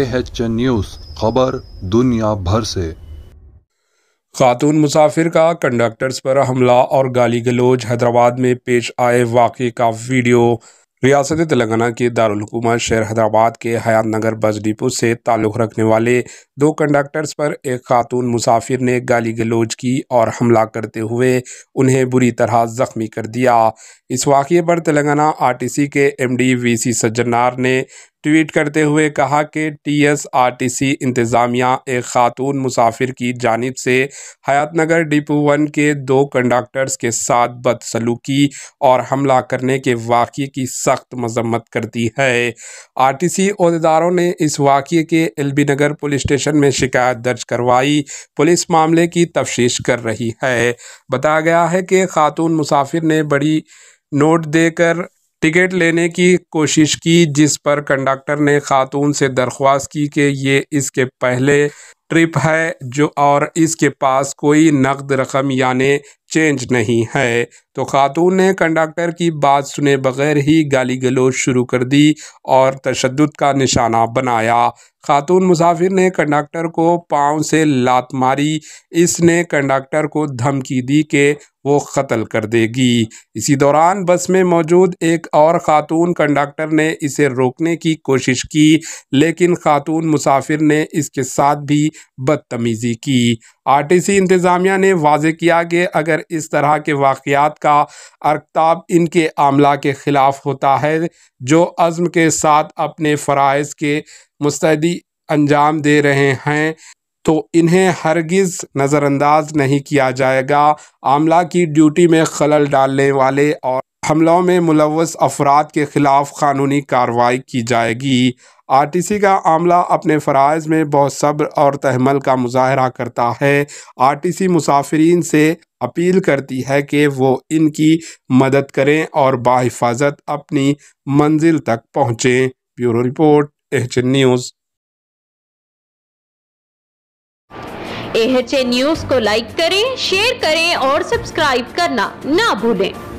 AHN news, खबर दुनिया भर से। खातून मुसाफिर का कंडक्टर्स पर हमला और गाली गलौज, हैदराबाद में पेश आए वाक़े का वीडियो। रियासत तेलंगाना के दारुल हुकूमत शहर हैदराबाद के हयात नगर बस डिपो से ताल्लुक़ रखने वाले दो कंडक्टर्स पर एक खातून मुसाफिर ने गाली गलौज की और हमला करते हुए उन्हें बुरी तरह ज़ख्मी कर दिया। इस वाक़े पर तेलंगाना RTC के MD VC सज्जनार ने ट्वीट करते हुए कहा कि TSRTC इंतज़ामिया एक खातून मुसाफिर की जानिब से हयात नगर डिपो 1 के दो कंडक्टर्स के साथ बदसलूकी और हमला करने के वाक़े की सख्त मजम्मत करती है। RTC ओहदेदारों ने इस वाक़े के LB नगर पुलिस स्टेशन में शिकायत दर्ज करवाई। पुलिस मामले की तफ्तीश कर रही है। बताया गया है कि खातून मुसाफिर ने बड़ी नोट देकर टिकट लेने की कोशिश की, जिस पर कंडक्टर ने खातून से दरख्वास्त की कि ये इसके पहले ट्रिप है जो और इसके पास कोई नकद रकम यानी चेंज नहीं है, तो खातून ने कंडक्टर की बात सुने बगैर ही गाली गलौज शुरू कर दी और तशद्दुद का निशाना बनाया। खातून मुसाफिर ने कंडक्टर को पाँव से लात मारी। इसने कंडक्टर को धमकी दी कि वो कत्ल कर देगी। इसी दौरान बस में मौजूद एक और खातून कंडक्टर ने इसे रोकने की कोशिश की, लेकिन खातून मुसाफिर ने इसके साथ भी बदतमीज़ी की। RTC इंतज़ामिया ने वाजे किया कि अगर इस तरह के वाक़यात का अरकताब इनके आमला के ख़िलाफ़ होता है जो अज़्म के साथ अपने फ़राइज़ के मुस्तैदी अंजाम दे रहे हैं, तो इन्हें हरगिज़ नज़रअंदाज नहीं किया जाएगा। आमला की ड्यूटी में खलल डालने वाले और हमलों में मुलव्वस अफराद के ख़िलाफ़ क़ानूनी कार्रवाई की जाएगी। RTC का आमला अपने फ़राइज़ में बहुत सब्र और तहमल का मुजाहरा करता है। RTC मुसाफिरीन से अपील करती है कि वो इनकी मदद करें और बाहिफाजत अपनी मंजिल तक पहुँचें। Bureau report, AHN news. AHN news को लाइक करें, शेयर करें और सब्सक्राइब करना ना भूलें।